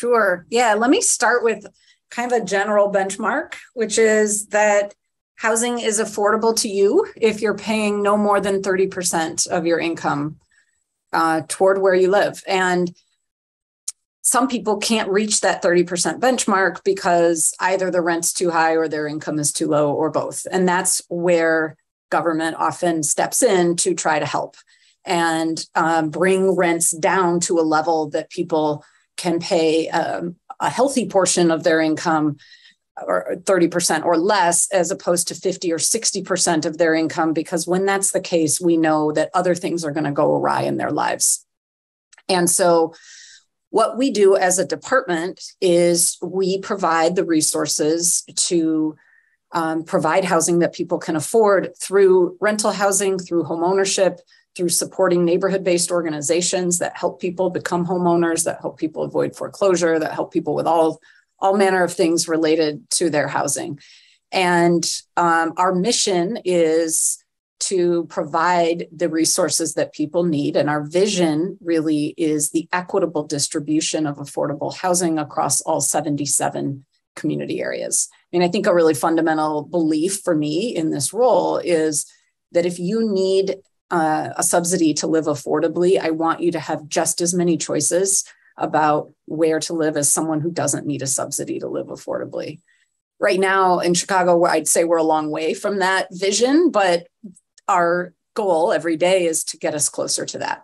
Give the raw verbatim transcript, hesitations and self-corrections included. Sure. Yeah. Let me start with kind of a general benchmark, which is that housing is affordable to you if you're paying no more than thirty percent of your income uh, toward where you live. And some people can't reach that thirty percent benchmark because either the rent's too high or their income is too low or both. And that's where government often steps in to try to help and um, bring rents down to a level that people can pay um, a healthy portion of their income, or thirty percent or less, as opposed to fifty or sixty percent of their income, because when that's the case, we know that other things are going to go awry in their lives. And so what we do as a department is we provide the resources to um, provide housing that people can afford through rental housing, through homeownership, through supporting neighborhood-based organizations that help people become homeowners, that help people avoid foreclosure, that help people with all, all manner of things related to their housing. And um, our mission is to provide the resources that people need. And our vision really is the equitable distribution of affordable housing across all seventy-seven community areas. I mean, I think a really fundamental belief for me in this role is that if you need Uh, a subsidy to live affordably, I want you to have just as many choices about where to live as someone who doesn't need a subsidy to live affordably. Right now in Chicago, I'd say we're a long way from that vision, but our goal every day is to get us closer to that.